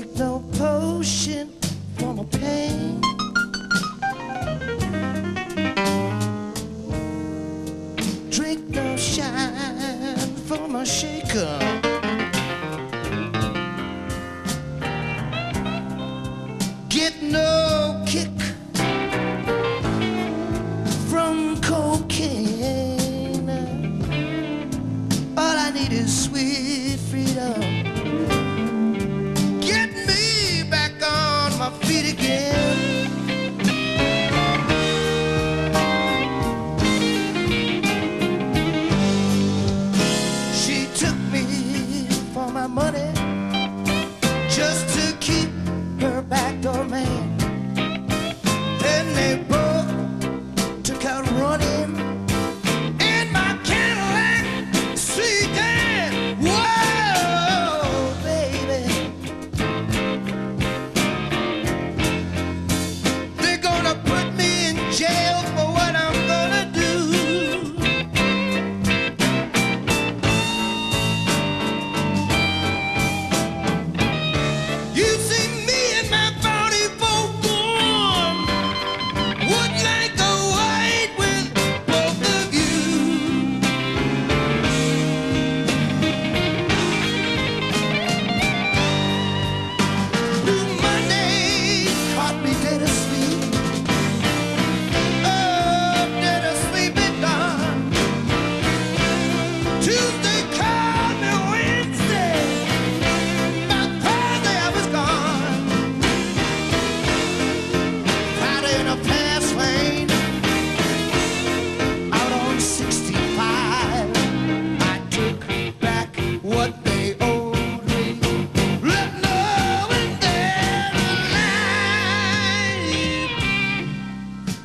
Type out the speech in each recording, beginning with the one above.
take no potion for my pain. Drink no shine for my shaker. Get no kick from cocaine. All I need is sweet freedom. Money just to keep her backdoor man. Then they both took out running in my Cadillac sedan. Whoa, baby, they're gonna put me in jail for what I'm gonna do.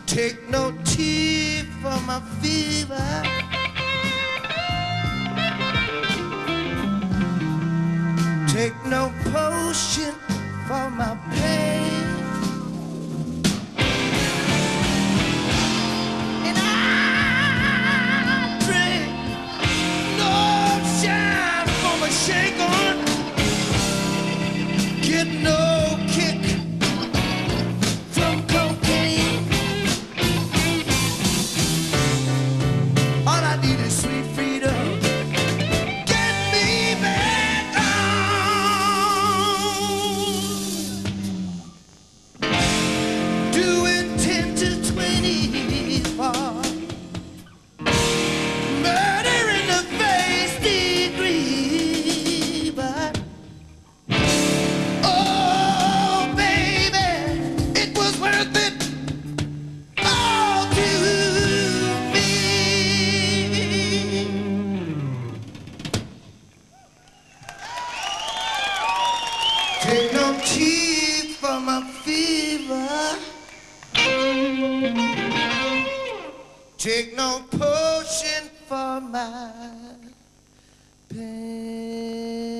Take no tea for my fever. Take no potion for my pain. And I drink no shine for my shaking. Get no take no tea for my fever. Take no potion for my pain.